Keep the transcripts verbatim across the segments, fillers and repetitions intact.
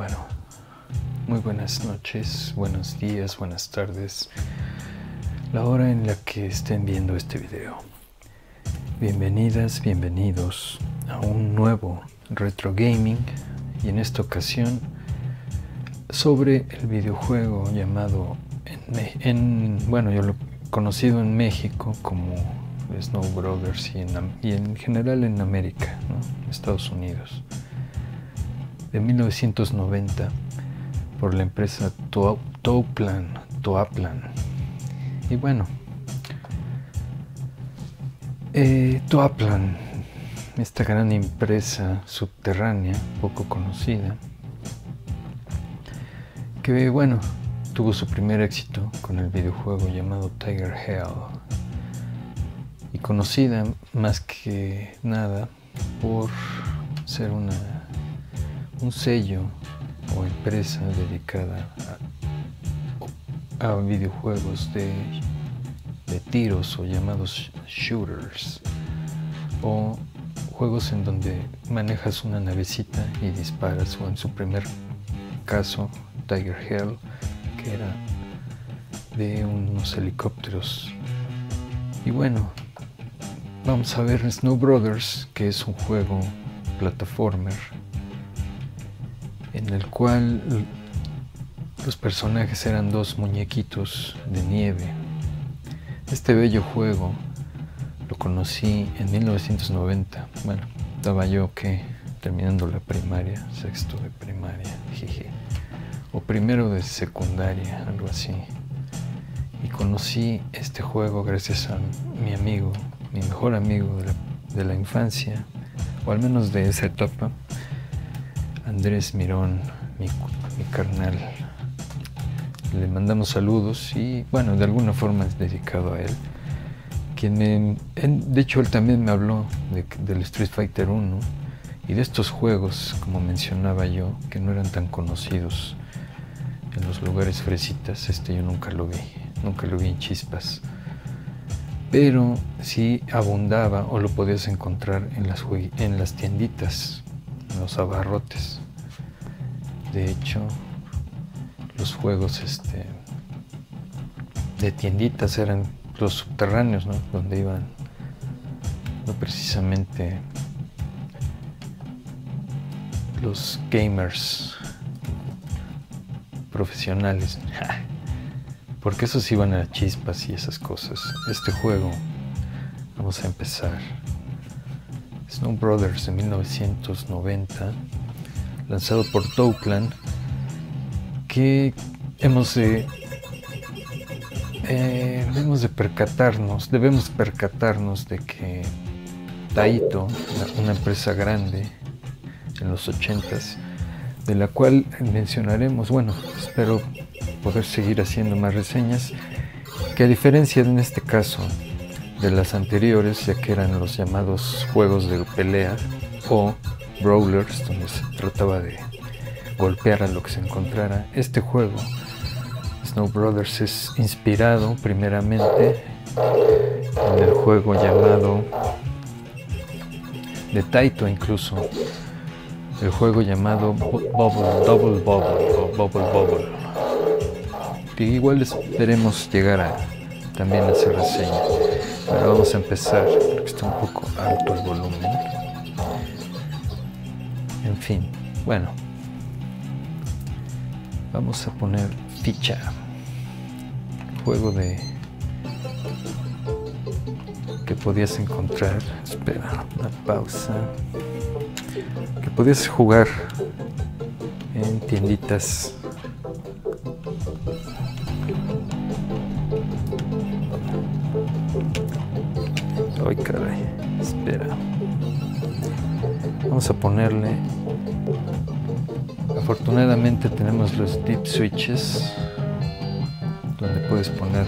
bueno, muy buenas noches, buenos días, buenas tardes, la hora en la que estén viendo este video. Bienvenidas, bienvenidos a un nuevo Retro Gaming, y en esta ocasión sobre el videojuego llamado, en, en, bueno, yo lo he conocido en México como Snow Brothers y en, y en general en América, ¿no? Estados Unidos, de mil novecientos noventa, por la empresa Toaplan, Toaplan. Y bueno, eh, Toaplan, esta gran empresa subterránea, poco conocida, que bueno, tuvo su primer éxito con el videojuego llamado Tiger-Heli, y conocida más que nada por ser una un sello o empresa dedicada a, a videojuegos de, de tiros, o llamados shooters, o juegos en donde manejas una navecita y disparas, o en su primer caso Tiger-Heli, que era de unos helicópteros. Y bueno, vamos a ver Snow Brothers, que es un juego plataformer en el cual los personajes eran dos muñequitos de nieve. Este bello juego lo conocí en mil novecientos noventa, bueno, estaba yo que terminando la primaria, sexto de primaria, jeje, o primero de secundaria, algo así. Y conocí este juego gracias a mi amigo, mi mejor amigo de la, de la infancia, o al menos de esa etapa, Andrés Mirón, mi, mi carnal. Le mandamos saludos y bueno, de alguna forma es dedicado a él, quien me, él, de hecho él también me habló de, del Street Fighter uno y de estos juegos, como mencionaba yo, que no eran tan conocidos en los lugares fresitas. Este yo nunca lo vi, nunca lo vi en Chispas, pero sí abundaba, o lo podías encontrar en las, en las tienditas, los abarrotes. De hecho, los juegos este, de tienditas eran los subterráneos, ¿no? Donde iban, no precisamente los gamers profesionales, porque esos iban a Chispas y esas cosas. Este juego, vamos a empezar. Snow Brothers de mil novecientos noventa, lanzado por Toaplan, que hemos de, eh, hemos de percatarnos, debemos percatarnos de que Taito, una empresa grande en los ochentas, de la cual mencionaremos, bueno, espero poder seguir haciendo más reseñas, que a diferencia en este caso de las anteriores, ya que eran los llamados juegos de pelea o brawlers, donde se trataba de golpear a lo que se encontrara, este juego Snow Brothers es inspirado primeramente en el juego llamado de Taito, incluso el juego llamado Bubble, Double Bobble o Bubble Bobble, que igual esperemos llegar a también hacer reseña. Ahora vamos a empezar, porque está un poco alto el volumen. En fin, bueno, vamos a poner ficha. Juego de que podías encontrar, espera, una pausa, que podías jugar en tienditas. Ay, caray, espera. Vamos a ponerle. Afortunadamente tenemos los deep switches, donde puedes poner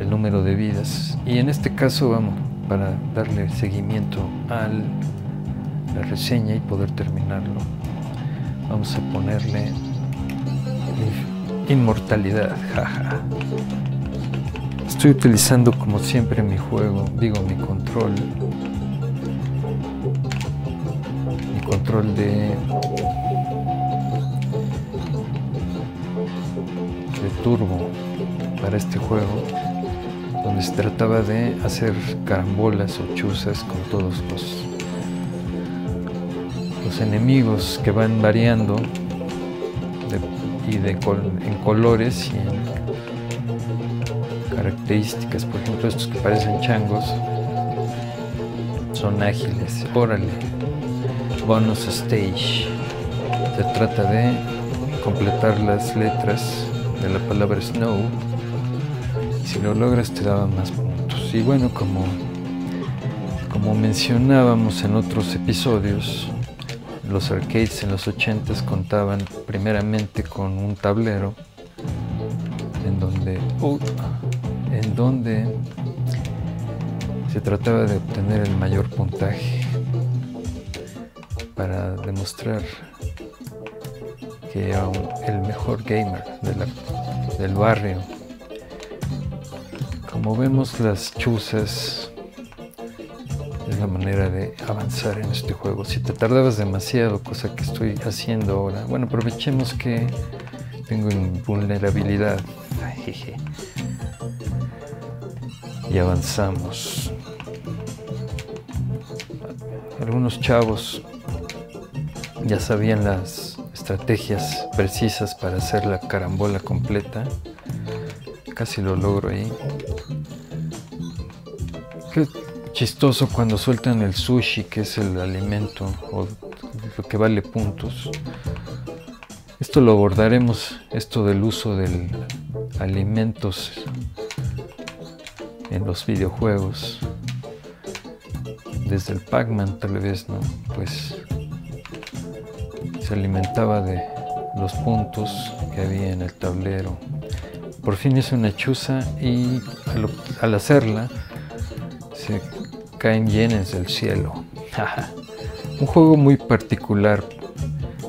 el número de vidas. Y en este caso, vamos, para darle seguimiento a la reseña y poder terminarlo, vamos a ponerle inmortalidad, jaja. Estoy utilizando como siempre mi juego, digo mi control, mi control de de turbo para este juego, donde se trataba de hacer carambolas o chuzas con todos los, los enemigos que van variando de, y de col, en colores y en características. Por ejemplo, estos que parecen changos son ágiles. Órale, bonus stage. Se trata de completar las letras de la palabra snow. Si lo logras te daban más puntos. Y bueno, como, como mencionábamos en otros episodios, los arcades en los ochentas contaban primeramente con un tablero en donde, oh, en donde se trataba de obtener el mayor puntaje para demostrar que era un, el mejor gamer de la, del barrio. Como vemos, las chuzas es la manera de avanzar en este juego. Si te tardabas demasiado, cosa que estoy haciendo ahora, bueno, aprovechemos que tengo invulnerabilidad y avanzamos. Algunos chavos ya sabían las estrategias precisas para hacer la carambola completa. Casi lo logro ahí. Qué chistoso cuando sueltan el sushi, que es el alimento o lo que vale puntos. Esto lo abordaremos, esto del uso de alimentos en los videojuegos. Desde el Pac-Man tal vez, ¿no? Pues se alimentaba de los puntos que había en el tablero. Por fin hice una chuza y al, al hacerla se caen yenes del cielo. Un juego muy particular,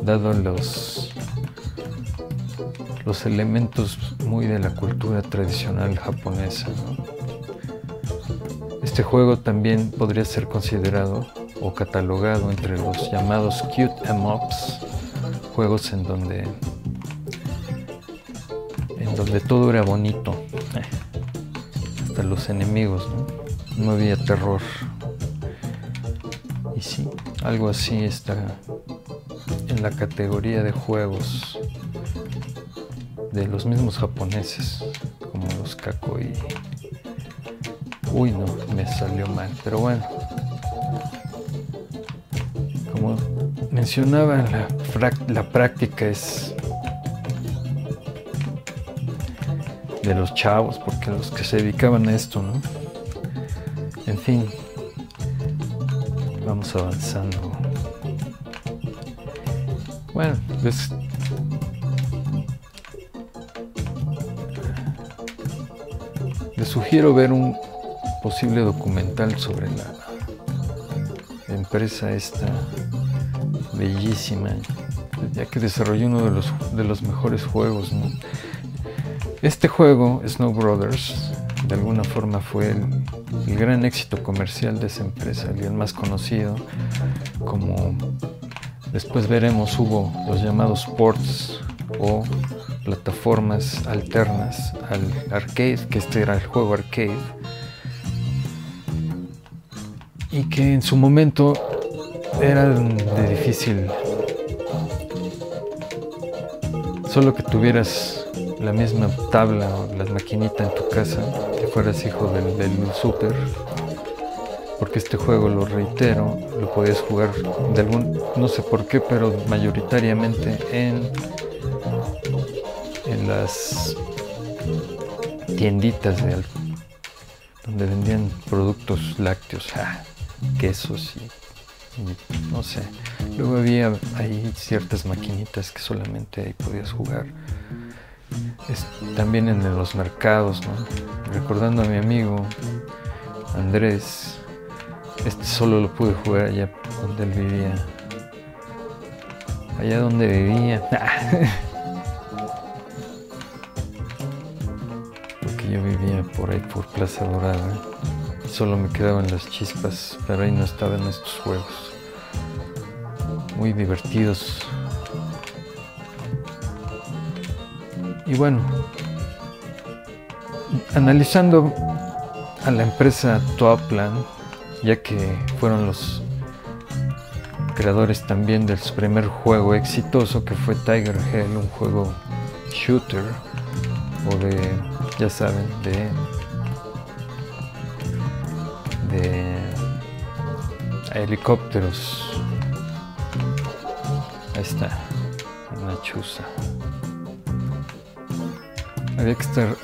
dado los, los elementos muy de la cultura tradicional japonesa, ¿no? Este juego también podría ser considerado o catalogado entre los llamados cute em ups, juegos en donde donde todo era bonito, hasta los enemigos, ¿no? No había terror. Y sí, algo así está en la categoría de juegos de los mismos japoneses, como los kakoi. Uy, no, me salió mal, pero bueno. Como mencionaba, la, la práctica es de los chavos, porque los que se dedicaban a esto, ¿no? En fin, vamos avanzando. Bueno, pues les sugiero ver un posible documental sobre la empresa esta bellísima, ya que desarrolló uno de los, de los mejores juegos, ¿no? Este juego, Snow Brothers, de alguna forma fue el, el gran éxito comercial de esa empresa y el más conocido. Como después veremos, hubo los llamados ports o plataformas alternas al arcade, que este era el juego arcade, y que en su momento eran de difícil, solo que tuvieras la misma tabla o las maquinitas en tu casa, que fueras hijo del, del super, porque este juego, lo reitero, lo podías jugar de algún, no sé por qué, pero mayoritariamente en, en las tienditas de, donde vendían productos lácteos, ah, quesos y, y no sé. Luego había ahí ciertas maquinitas que solamente ahí podías jugar. Es, también en los mercados, ¿no? Recordando a mi amigo Andrés, este solo lo pude jugar allá donde él vivía, allá donde vivía, porque yo vivía por ahí por Plaza Dorada, ¿eh? Solo me quedaban las chispas, pero ahí no estaban estos juegos muy divertidos. Y bueno, analizando a la empresa Toaplan, ya que fueron los creadores también del su primer juego exitoso, que fue Tiger-Heli, un juego shooter o de, ya saben, de, de helicópteros. Ahí está, una chusa. Había que estar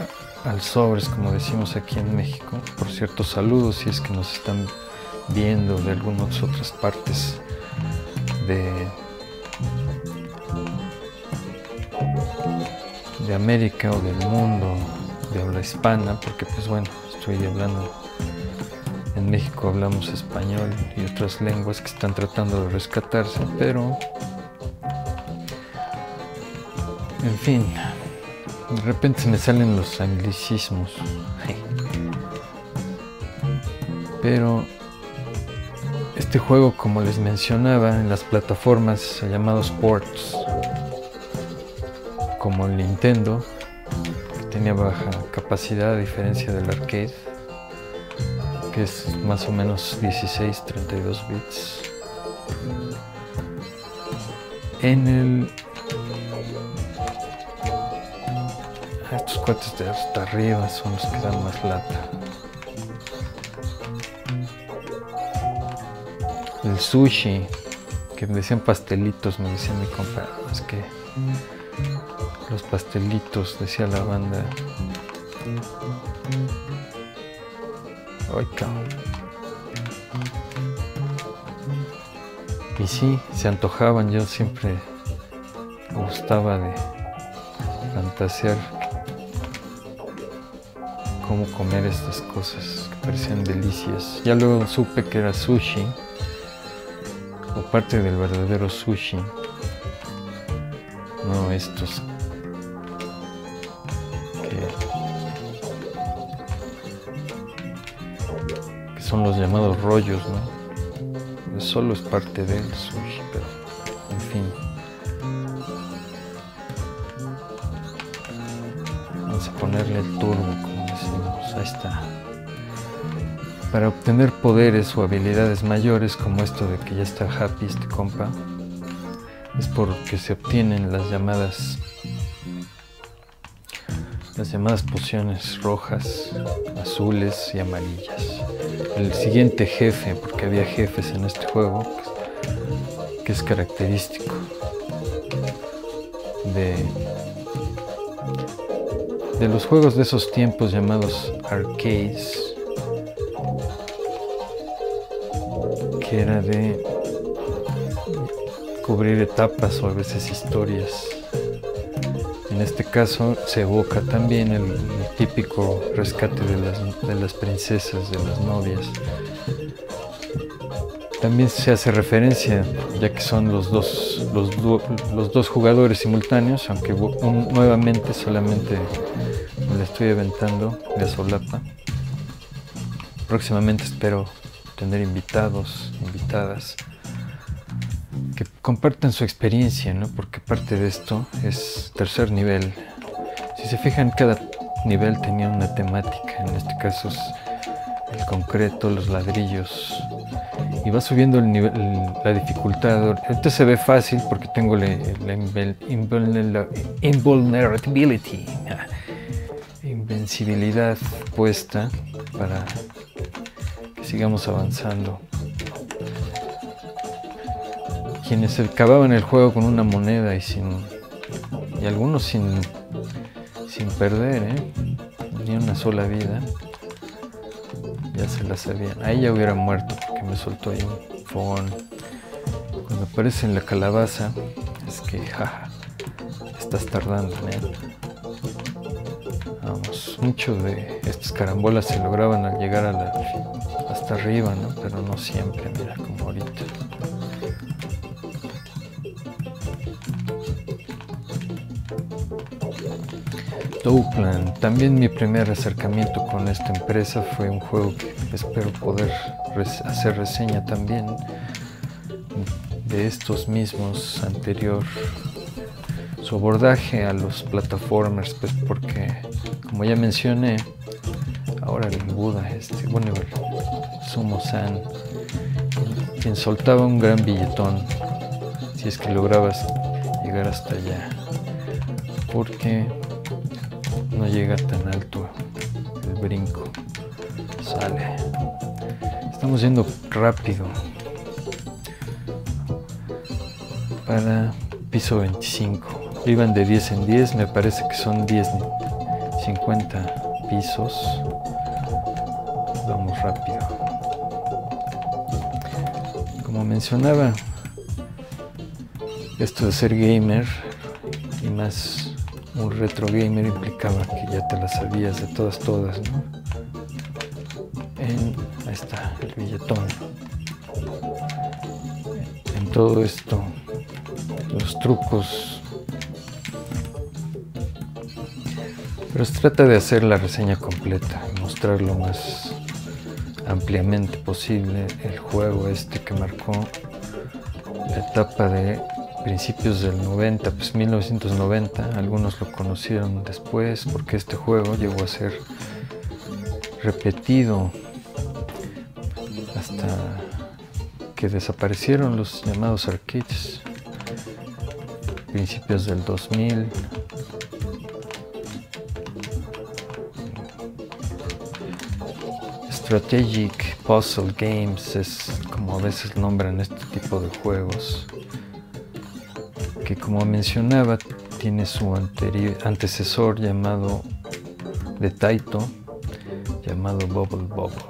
al sobres, como decimos aquí en México. Por cierto, saludos si es que nos están viendo de algunas otras partes de, de América o del mundo de habla hispana, porque pues bueno, estoy hablando en México, hablamos español y otras lenguas que están tratando de rescatarse, pero en fin, de repente se me salen los anglicismos. Pero este juego, como les mencionaba, en las plataformas llamados ports, como el Nintendo, que tenía baja capacidad a diferencia del arcade, que es más o menos dieciséis, treinta y dos bits. En el... estos cuates de hasta arriba son los que dan más lata. El sushi, que me decían pastelitos, me decía mi compa, es que los pastelitos, decía la banda. Ay, cabrón. Y sí, se antojaban, yo siempre me gustaba de fantasear cómo comer estas cosas que parecían delicias. Ya luego supe que era sushi, o parte del verdadero sushi, no estos que, que son los llamados rollos, ¿no? Solo es parte del sushi, pero en fin. Vamos a ponerle el turbo, como decimos, ahí está. Para obtener poderes o habilidades mayores, como esto de que ya está happy este compa, es porque se obtienen las llamadas las llamadas pociones rojas, azules y amarillas. El siguiente jefe, porque había jefes en este juego, que es característico de de los juegos de esos tiempos llamados arcades, que era de cubrir etapas o a veces historias. En este caso se evoca también el, el típico rescate de las, de las princesas, de las novias. También se hace referencia, ya que son los dos, los, los dos jugadores simultáneos, aunque un, nuevamente solamente me la estoy aventando de solapa. Próximamente espero tener invitados, invitadas, que compartan su experiencia, ¿no? Porque parte de esto es tercer nivel. Si se fijan, cada nivel tenía una temática, en este caso es el concreto, los ladrillos, y va subiendo el nivel, la dificultad. Este se ve fácil porque tengo la, la invulnerability, invencibilidad puesta para que sigamos avanzando. Quienes acababan el juego con una moneda y sin y algunos sin sin perder, ¿eh? Ni una sola vida, ya se la sabían. Ahí ya hubiera muerto porque me soltó ahí un fogón. Cuando aparece en la calabaza es que jaja, estás tardando, neta. Vamos, mucho de estas carambolas se lograban al llegar a la, hasta arriba, ¿no? Pero no siempre, mira, como ahorita. Toaplan. También mi primer acercamiento con esta empresa fue un juego que espero poder hacer reseña también de estos mismos anterior. su abordaje a los plataformers, pues porque, como ya mencioné, ahora el Buda, este, bueno, el Sumo-san, quien soltaba un gran billetón si es que lograbas llegar hasta allá, porque no llega tan alto el brinco. Sale, estamos yendo rápido para piso veinticinco. Iban de diez en diez, me parece que son diez, cincuenta pisos. Vamos rápido. Como mencionaba, esto de ser gamer y más un retro gamer implicaba que ya te las sabías de todas, todas, ¿no? En, ahí está el billetón. En todo esto, los trucos. Pero se trata de hacer la reseña completa, mostrar lo más ampliamente posible el juego este que marcó la etapa de principios del noventa, pues mil novecientos noventa. Algunos lo conocieron después porque este juego llegó a ser repetido hasta que desaparecieron los llamados arcades, principios del dos mil. Strategic Puzzle Games es como a veces nombran este tipo de juegos, que como mencionaba tiene su anterior, antecesor llamado de Taito, llamado Bubble Bobble,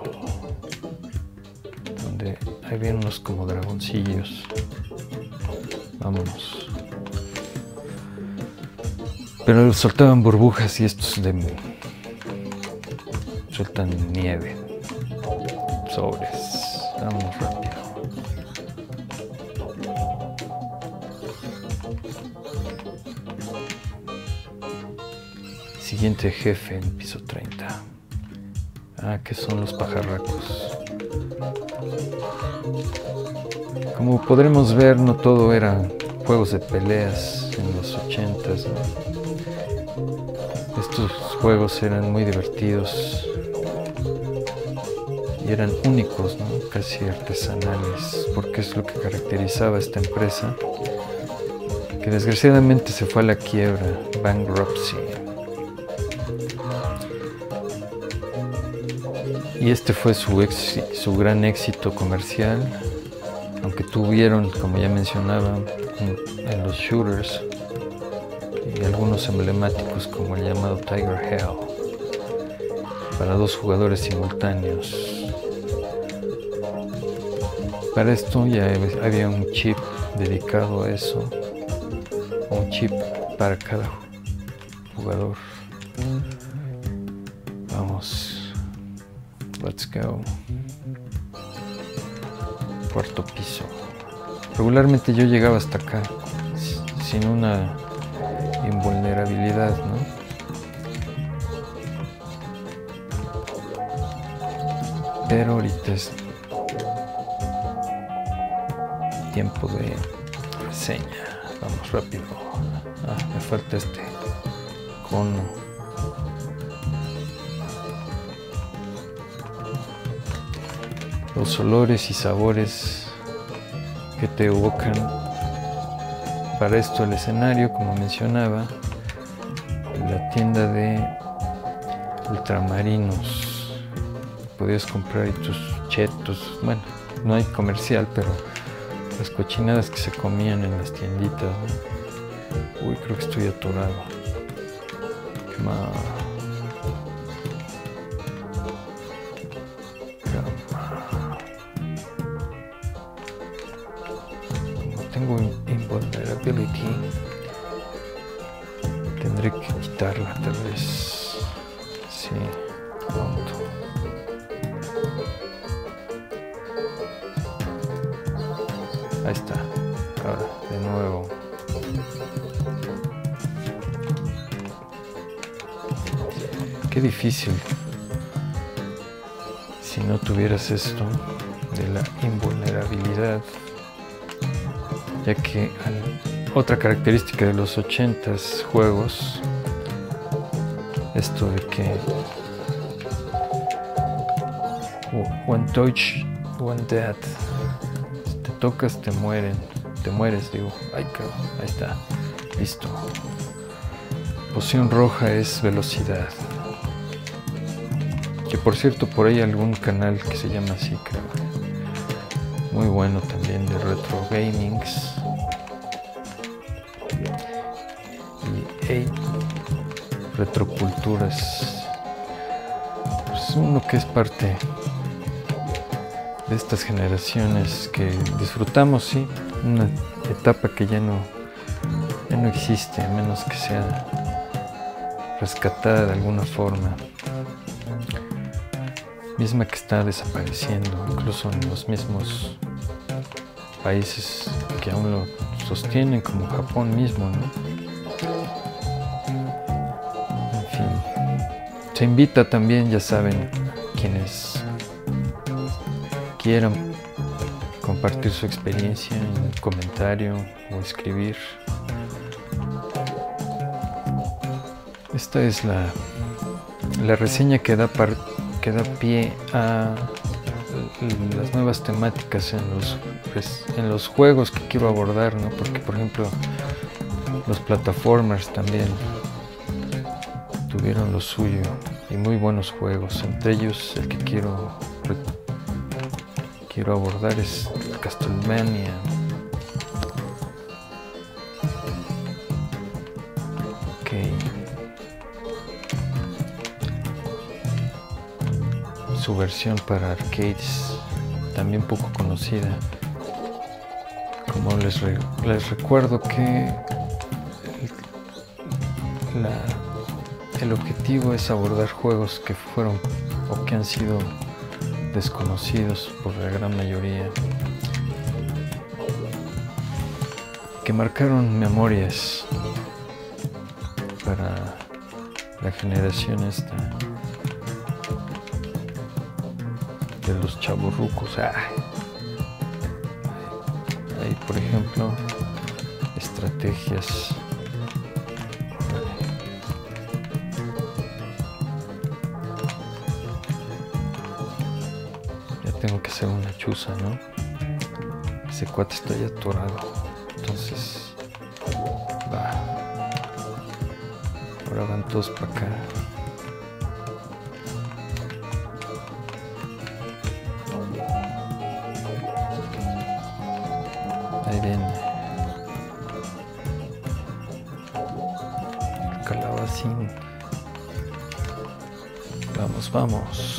donde hay bien unos como dragoncillos. Vámonos. Pero soltaban burbujas y estos de sueltan nieve. Sobres, vamos rápido. Siguiente jefe en piso treinta. Ah, que son los pajarracos. Como podremos ver, no todo eran juegos de peleas en los ochentas, ¿no? Estos juegos eran muy divertidos y eran únicos, ¿no? Casi artesanales, porque es lo que caracterizaba a esta empresa, que desgraciadamente se fue a la quiebra, bankruptcy. Y este fue su, ex, su gran éxito comercial, aunque tuvieron, como ya mencionaba, en, en los shooters y algunos emblemáticos como el llamado Tiger-Heli para dos jugadores simultáneos. Para esto ya había un chip dedicado a eso, un chip para cada jugador. Vamos, let's go. Cuarto piso. Regularmente yo llegaba hasta acá sin una invulnerabilidad, ¿no? Pero ahorita es tiempo de reseña. Vamos rápido. Ah, me falta este cono. Los olores y sabores que te evocan para esto el escenario, como mencionaba, la tienda de ultramarinos. Podías comprar tus chetos. Bueno, no hay comercial, pero las cochinadas que se comían en las tienditas, ¿no? Uy, creo que estoy atorado. Come on. Como tengo invulnerability, tendré que quitarla tal vez. Sí, pronto. Ahí está, ahora de nuevo. Qué difícil si no tuvieras esto de la invulnerabilidad, ya que al Otra característica de los ochentas juegos, esto de que oh, one touch, one death, si te tocas te mueren, te mueres, digo, ay cabrón, ahí está, listo. Poción roja es velocidad, que por cierto por ahí hay algún canal que se llama así, creo, muy bueno también, de retro gamings. Hey, retroculturas, pues uno que es parte de estas generaciones que disfrutamos, sí, una etapa que ya no, ya no existe, a menos que sea rescatada de alguna forma, misma que está desapareciendo, incluso en los mismos países que aún lo sostienen, como Japón mismo, ¿no? Se invita también, ya saben, quienes quieran compartir su experiencia en un comentario o escribir. Esta es la, la reseña que da, par, que da pie a las nuevas temáticas en los, en los juegos que quiero abordar, ¿no? Porque, por ejemplo, los platformers también tuvieron lo suyo y muy buenos juegos, entre ellos el que quiero quiero abordar es Castlemania. Ok, su versión para arcades también poco conocida, como les, re, les recuerdo que el, la El objetivo es abordar juegos que fueron o que han sido desconocidos por la gran mayoría, que marcaron memorias para la generación esta de los chavorrucos. Hay, por ejemplo, estrategias. Tengo que hacer una chuza, ¿no? Ese cuate está ya atorado. Entonces, va. Ahora van todos para acá. Ahí viene. Calabacín. Vamos, vamos.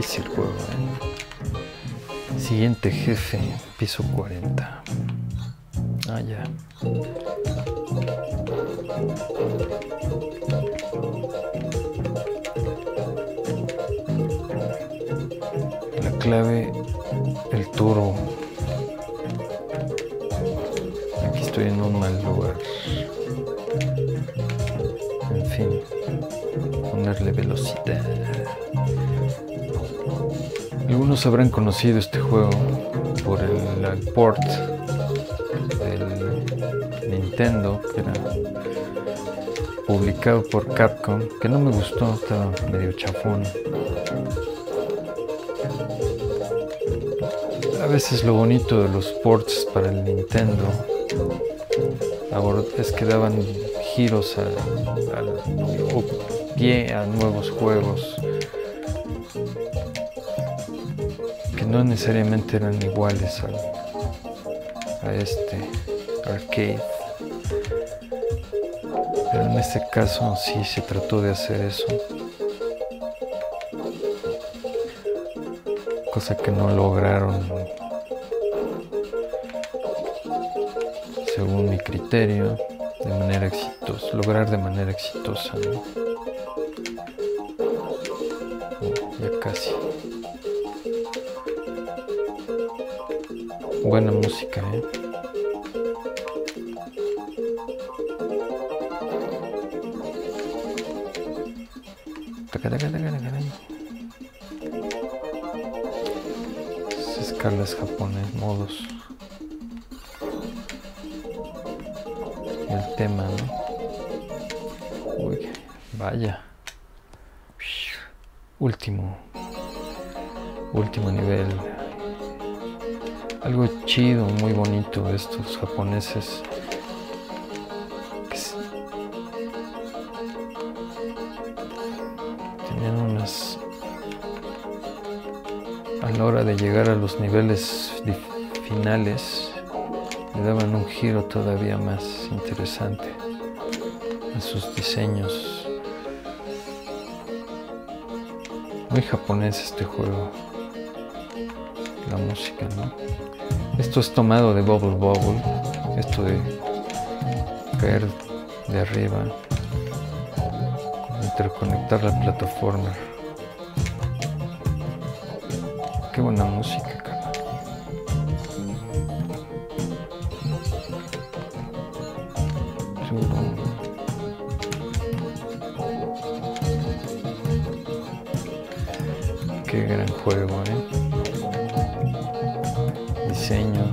Difícil juego, ¿eh? Siguiente jefe, piso cuarenta. Ah, ya. La clave, el toro. Aquí estoy en un mal lugar. En fin, ponerle velocidad. Algunos habrán conocido este juego por el, el port Nintendo, que era publicado por Capcom, que no me gustó, estaba medio chafón. A veces lo bonito de los ports para el Nintendo es que daban giros a, a, o pie a nuevos juegos que no necesariamente eran iguales a, a este arcade, pero en este caso sí se trató de hacer eso, cosa que no lograron según mi criterio de manera exitosa, lograr de manera exitosa, ¿no? Oh, ya casi. Buena música, ¿eh? Escalas japonés, modos. El tema, ¿no? Uy, vaya. Último. Último nivel. Algo chido, muy bonito de estos japoneses. Tenían unas... A la hora de llegar a los niveles finales, le daban un giro todavía más interesante a sus diseños. Muy japonés este juego. La música, ¿no? Esto es tomado de Bubble Bobble. Esto de caer de arriba, interconectar la plataforma. Qué buena música, cara. Qué gran juego, eh. Diseño,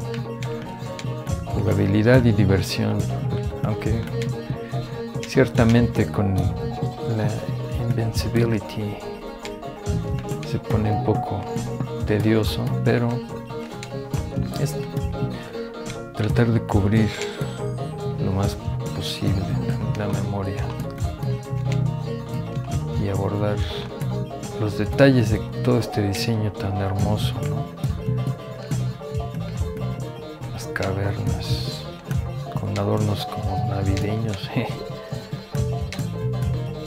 jugabilidad y diversión. Aunque ciertamente con la invincibility se pone un poco tedioso, pero es tratar de cubrir lo más posible la memoria y abordar los detalles de todo este diseño tan hermoso, ¿no? Las cavernas con adornos como navideños, ¿eh?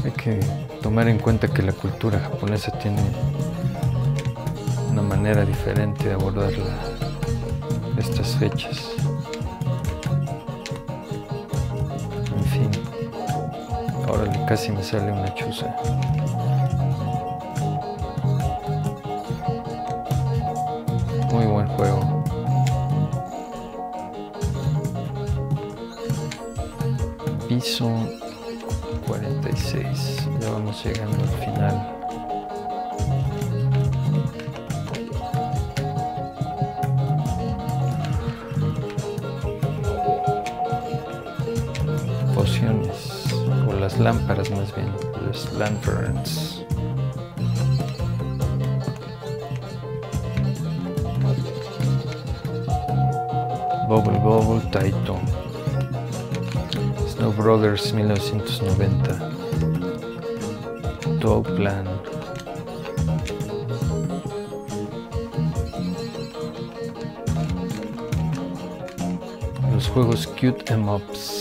Hay que tomar en cuenta que la cultura japonesa tiene manera diferente de abordar la, estas fechas. En fin, ahora casi me sale una chuza. Muy buen juego. Piso cuarenta y seis, ya vamos llegando al final. Lámparas, más bien, los lanterns. Bubble Bobble, Taito. Snow Brothers mil novecientos noventa. Toaplan. Los juegos Cute Em Ups.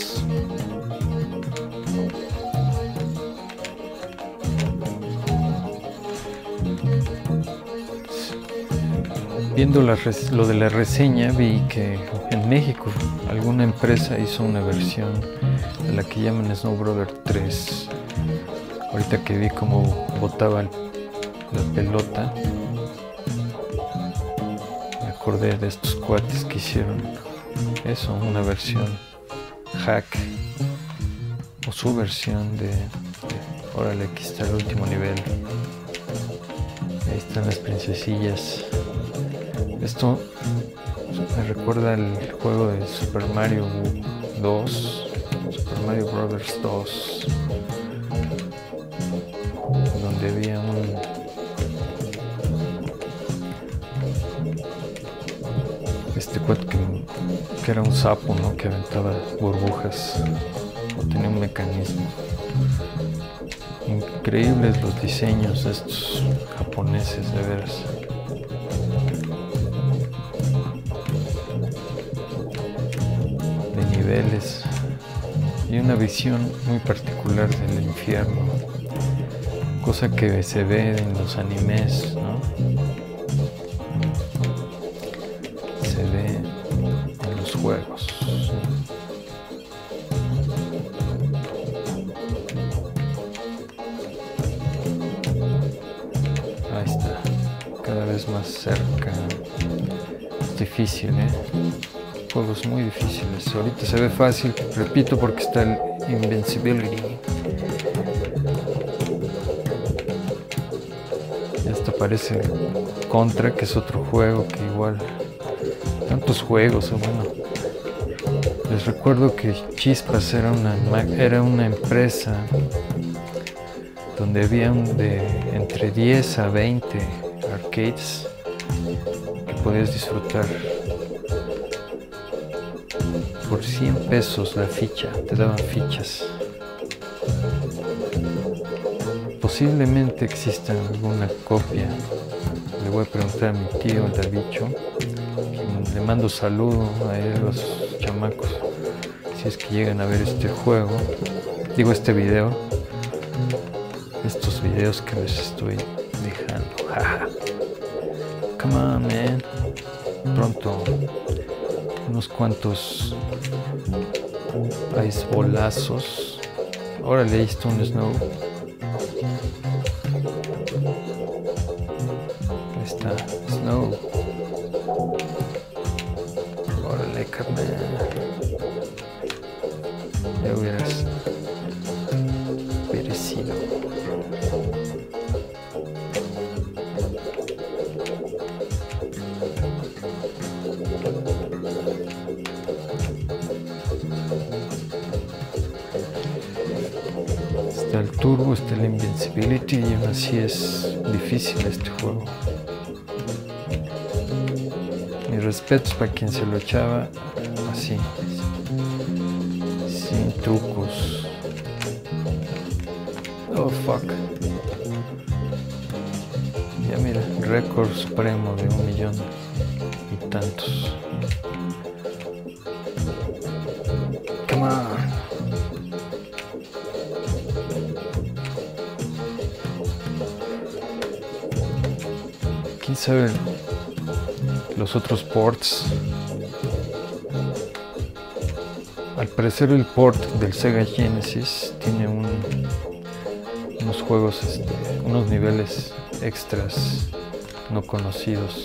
Viendo la lo de la reseña, vi que en México alguna empresa hizo una versión de la que llaman Snow Brothers tres. Ahorita que vi cómo botaba la pelota, me acordé de estos cuates que hicieron eso, una versión hack o su versión de, de órale, aquí está el último nivel, ahí están las princesillas. Esto me recuerda al juego de Super Mario dos, Mario Brothers dos, donde había un este cuate que, que era un sapo, ¿no?, que aventaba burbujas o tenía un mecanismo. Increíbles los diseños de estos japoneses, de veras. De niveles y una visión muy particular del infierno, cosa que se ve en los animes, ¿no? Se ve en los juegos. Ahí está, cada vez más cerca. Es difícil, ¿eh? Juegos muy difíciles. Ahorita se ve fácil, repito, porque está el Invincibility. Esto parece Contra, que es otro juego que igual... Tantos juegos, bueno. Les recuerdo que Chispas era una, era una empresa donde había de entre diez a veinte arcades que podías disfrutar. Por cien pesos la ficha, te daban fichas. Posiblemente exista alguna copia. Le voy a preguntar a mi tío, el Davicho. Le mando saludo a los chamacos, si es que llegan a ver este juego. Digo, este video. Estos videos que les estoy dejando. Come on, man. Pronto. Unos cuantos aisbolazos. Órale, ahí está un Snow. Ahí está, Snow. Órale, carnal. Ya hubieras perecido. Está el turbo, está el Invincibility y aún así es difícil este juego. Mis respetos para quien se lo echaba así, sin trucos. Oh fuck. Ya mira, récord supremo de un millón y tantos. Come on. ¿Quién sabe los otros ports? Al parecer el port del SEGA Genesis tiene un, unos juegos, este, unos niveles extras no conocidos.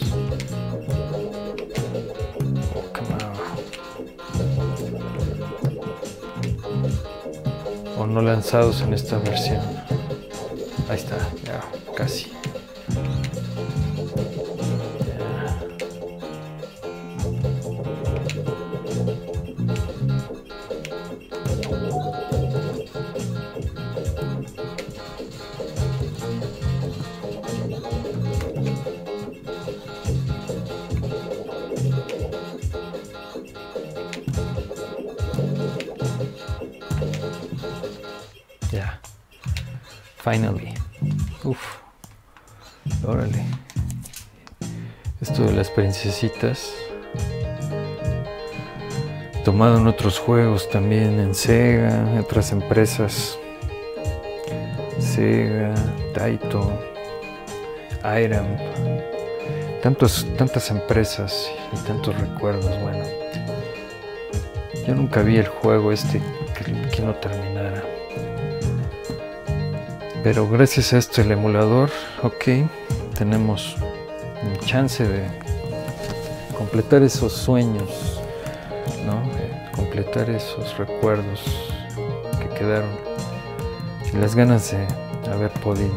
O no lanzados en esta versión. Ahí está, ya, casi. Finally. Uff. Órale. Esto de las princesitas. Tomado en otros juegos también, en SEGA, en otras empresas. SEGA, Taito, Iram. Tantos, tantas empresas y tantos recuerdos, bueno. Yo nunca vi el juego este que, que no terminara. Pero gracias a esto, el emulador, ok, tenemos chance de completar esos sueños, ¿no? Completar esos recuerdos que quedaron y las ganas de haber podido.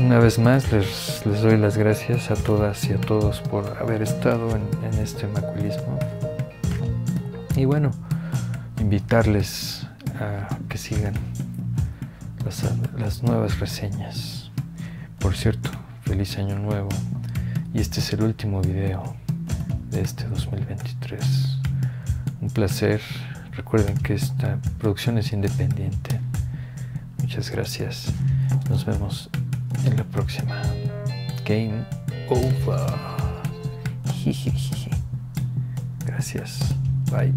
Una vez más les, les doy las gracias a todas y a todos por haber estado en, en este macuilismo. Y bueno, invitarles a que sigan las, las nuevas reseñas. Por cierto, feliz año nuevo, y este es el último video de este dos mil veintitrés. Un placer, recuerden que esta producción es independiente. Muchas gracias, nos vemos en la próxima. Game over. Gracias, bye.